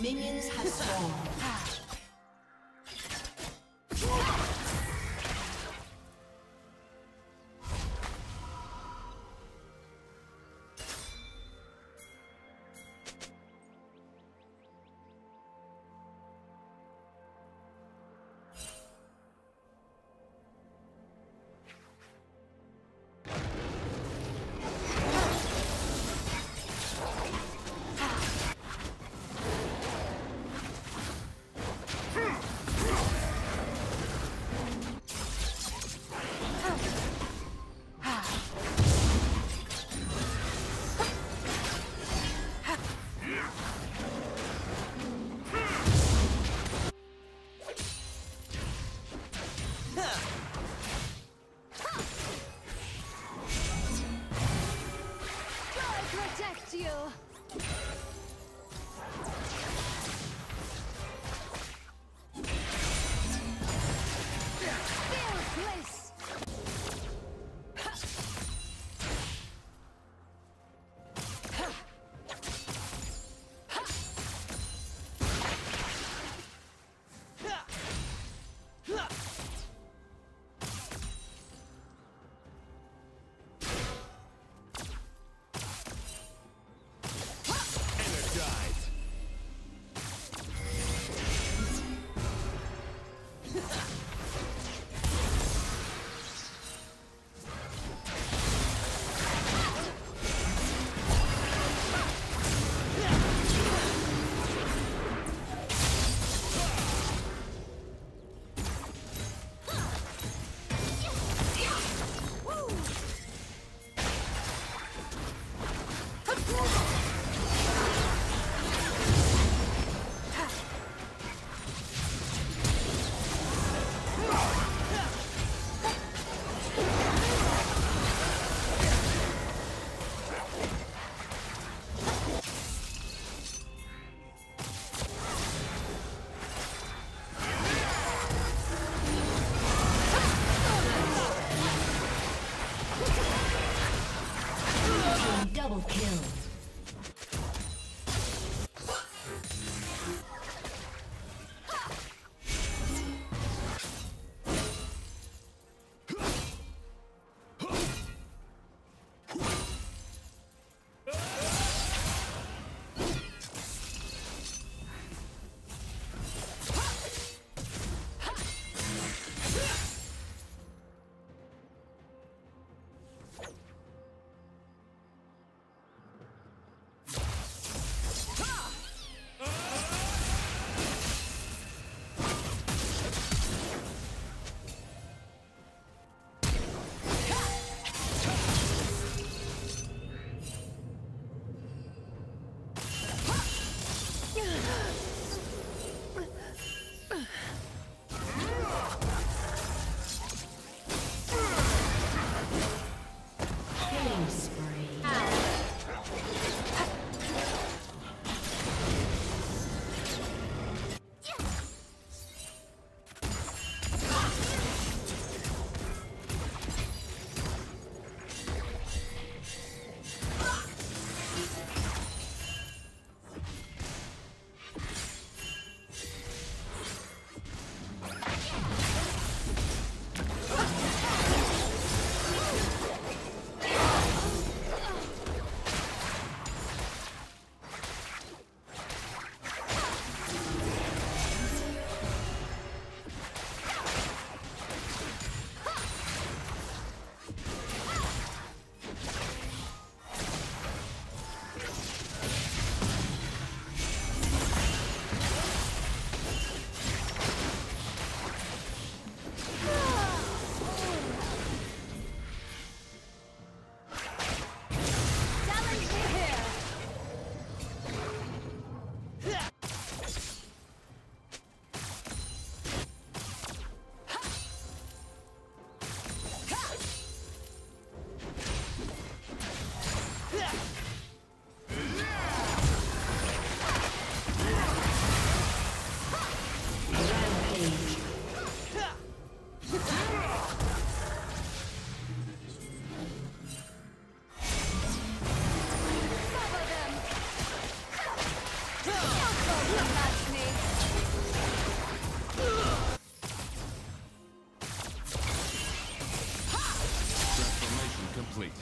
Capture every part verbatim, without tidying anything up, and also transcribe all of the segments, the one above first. Minions have spawned. Transformation complete.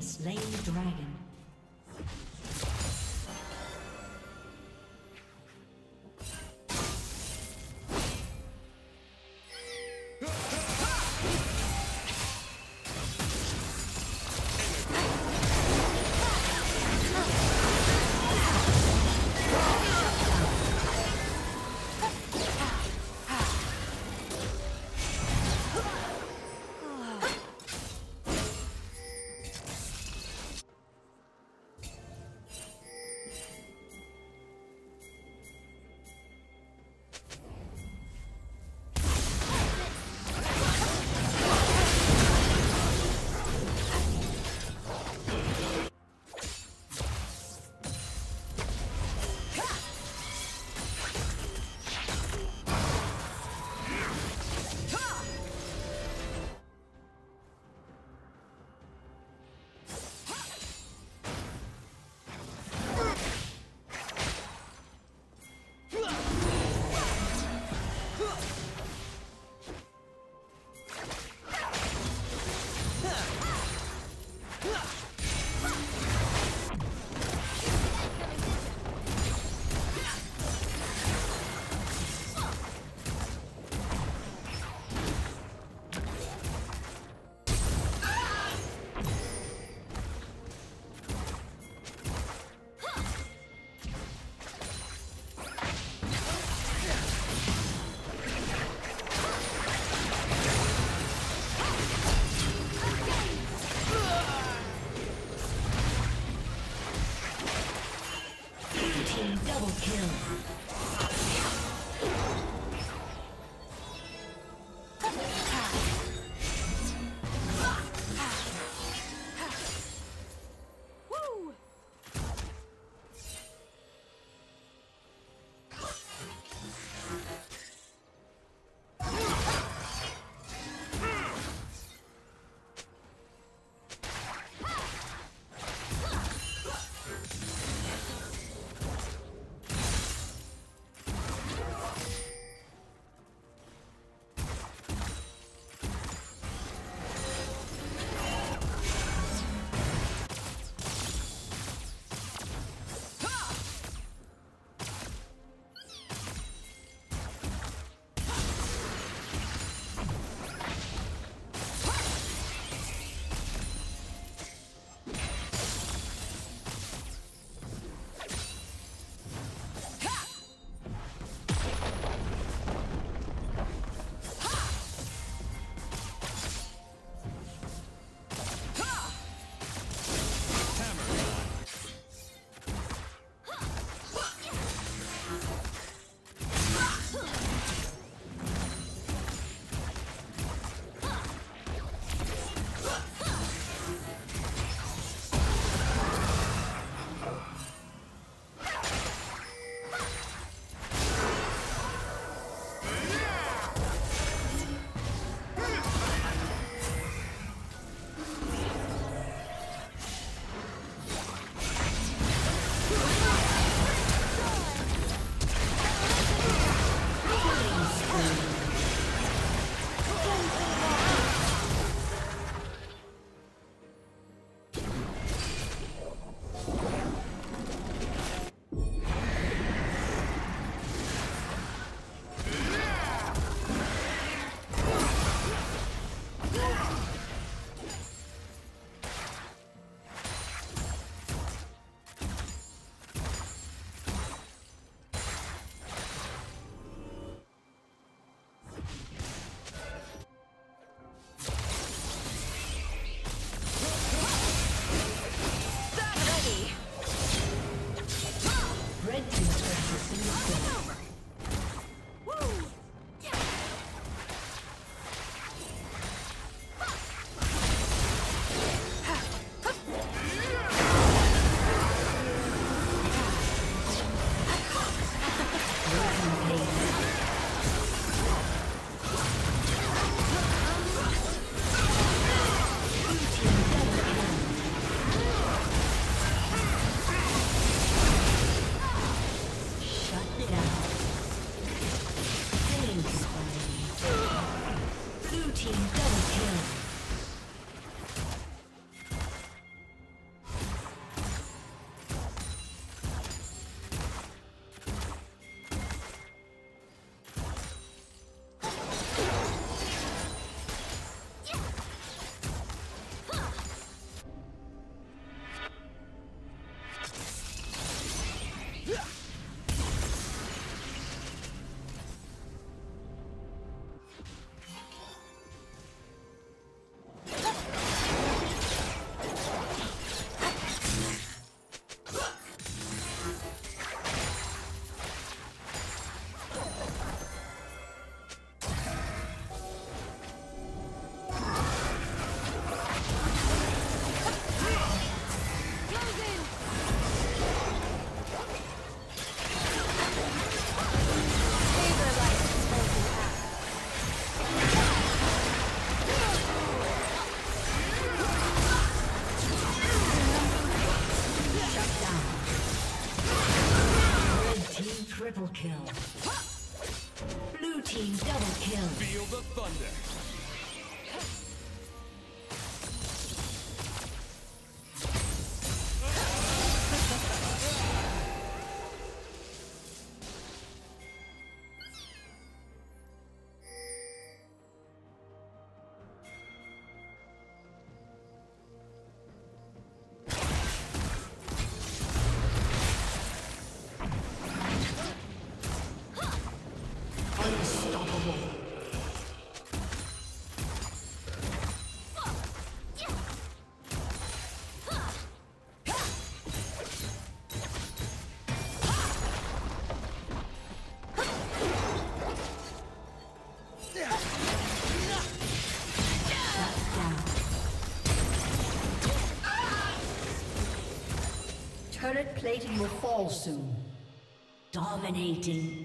Slain the dragon. Team double kill. Feel the thunder. Turret plating will fall soon. Dominating.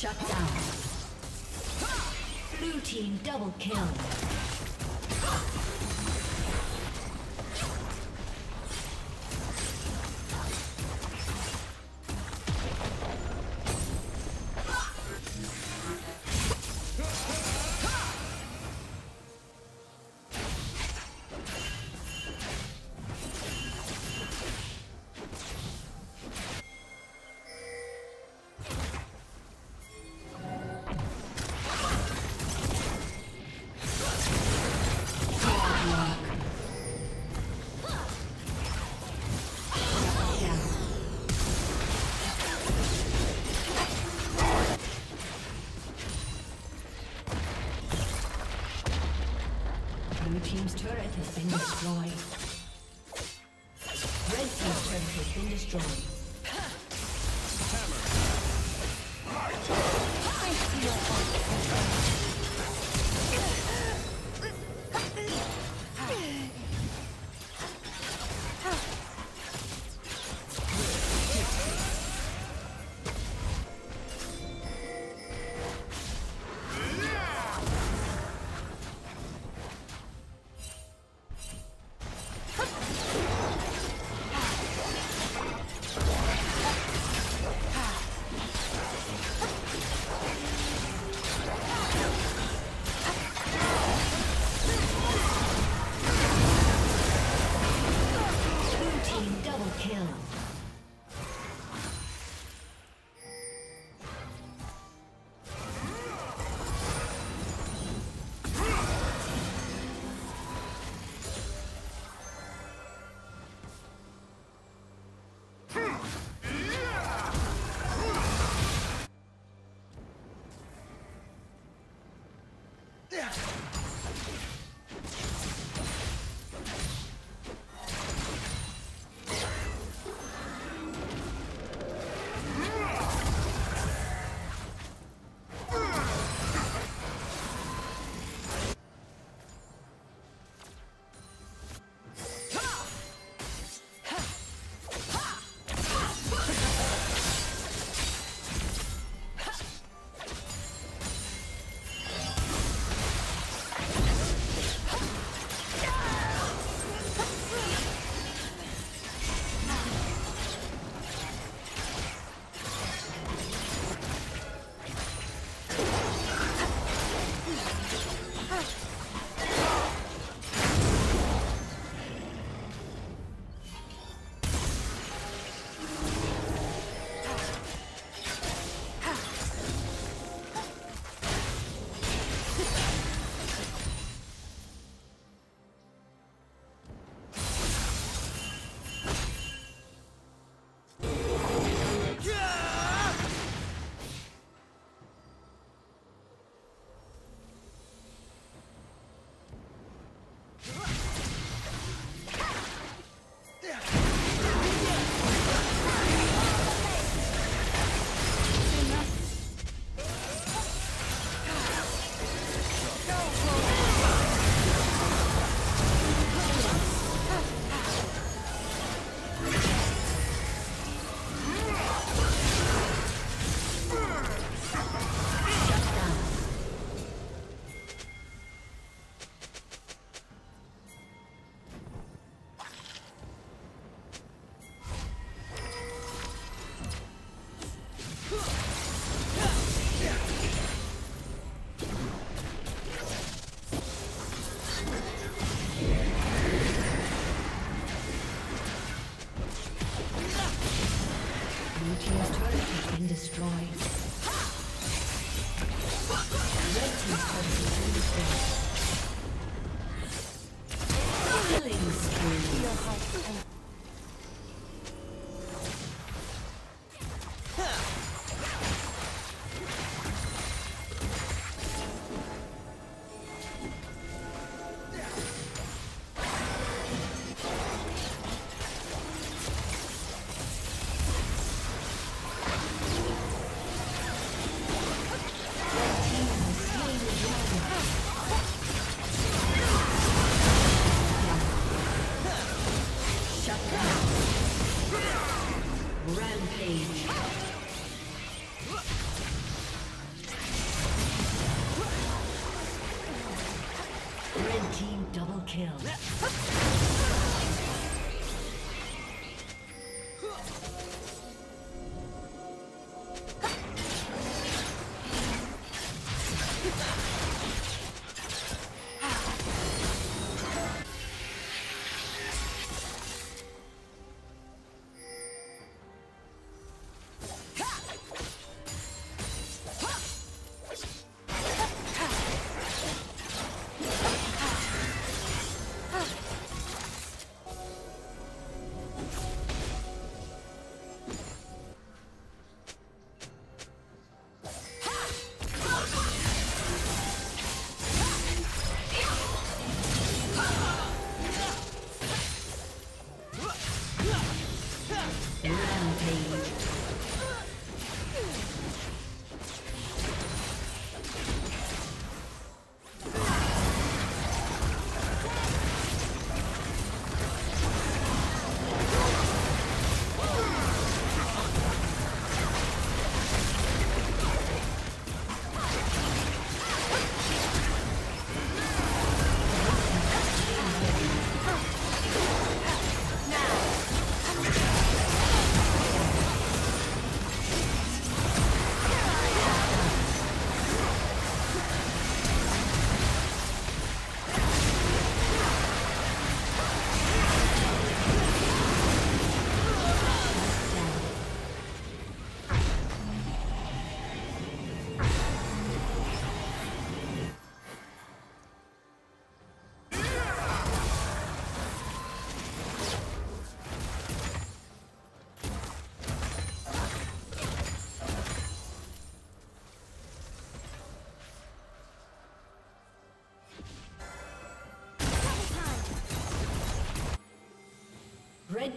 Shut down. Blue team double kill. Blue team's turret has been destroyed. Red team's turret has been destroyed. Hammer. I feel Red team double kill. Red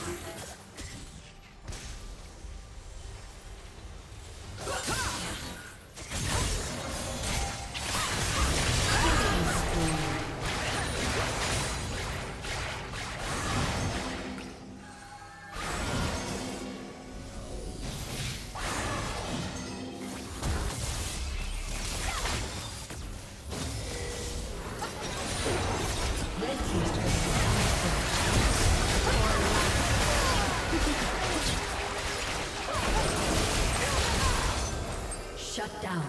Shut down.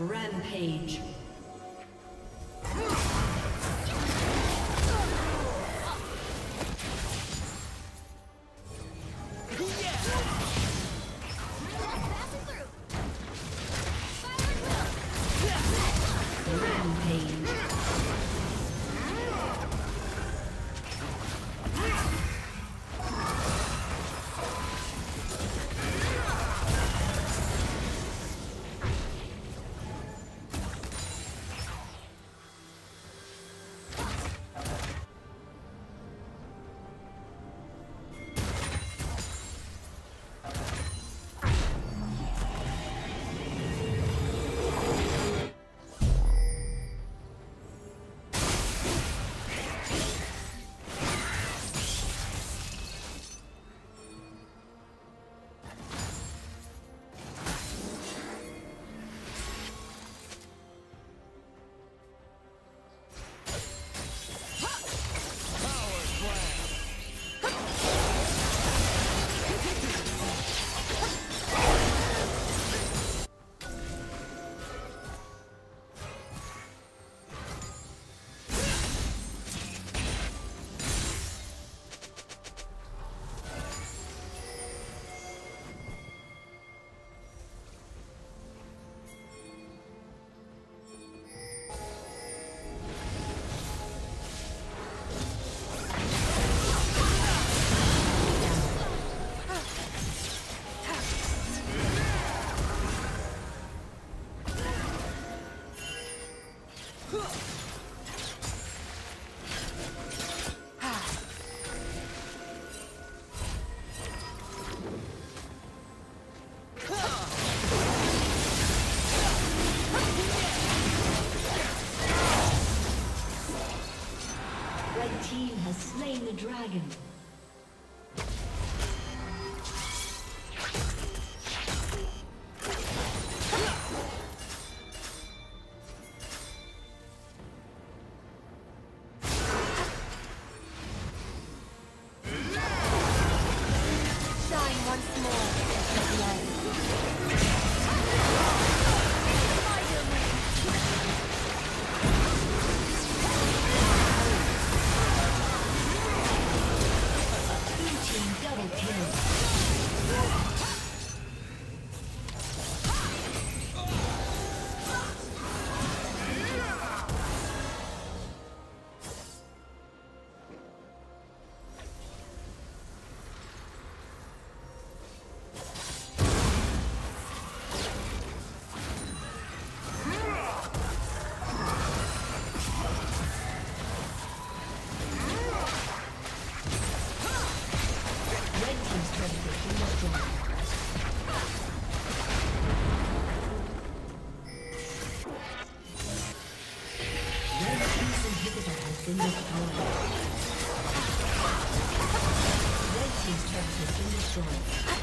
Rampage. Dragon. been destroyed. Red team's turret has been destroyed.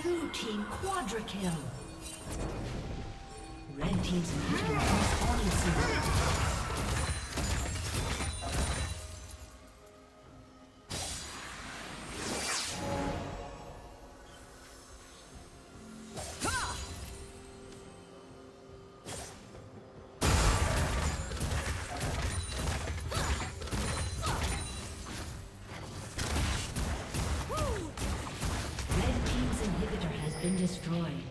Blue team quadra kill. Red team's inhibitor is on its own. destroyed.